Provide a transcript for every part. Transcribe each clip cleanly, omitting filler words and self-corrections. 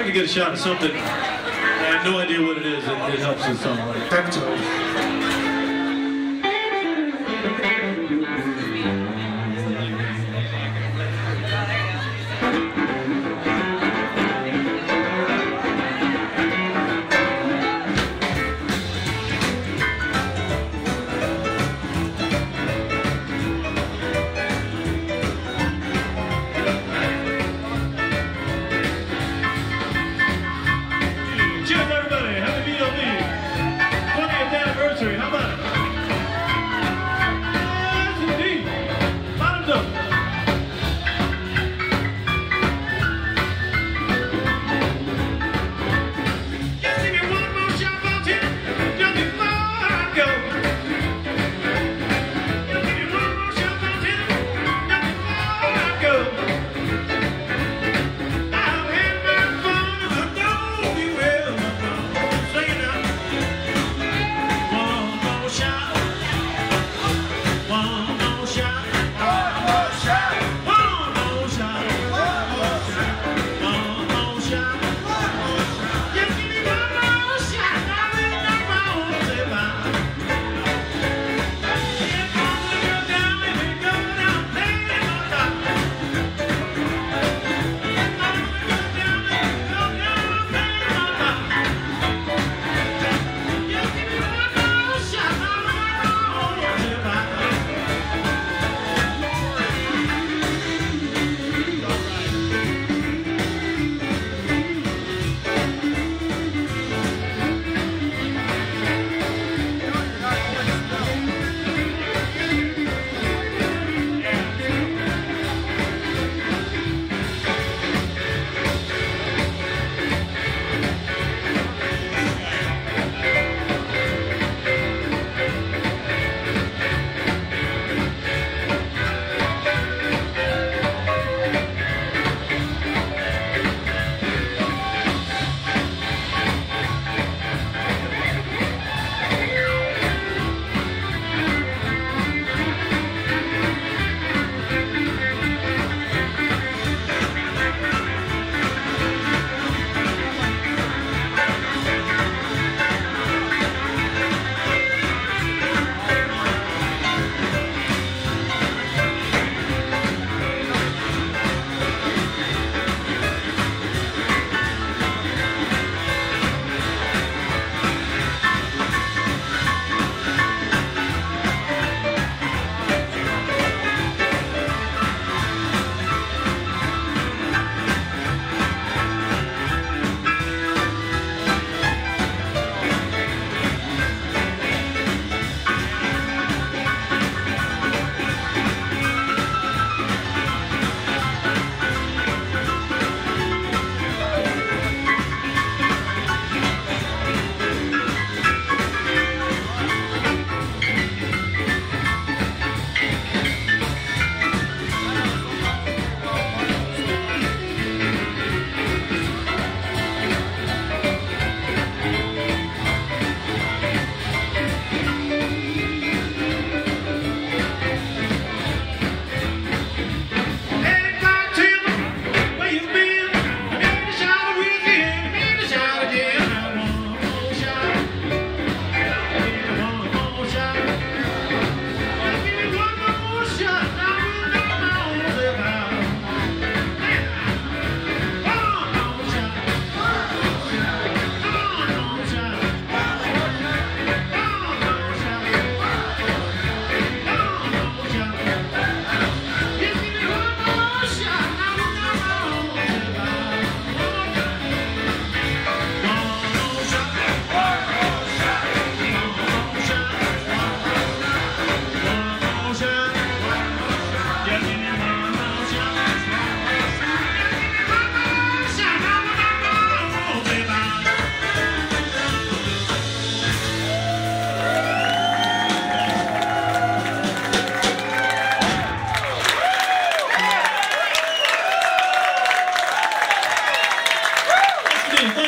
I can get a shot at something, I have no idea what it is, it helps in some way. Thank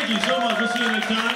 you so much. We'll see you next time.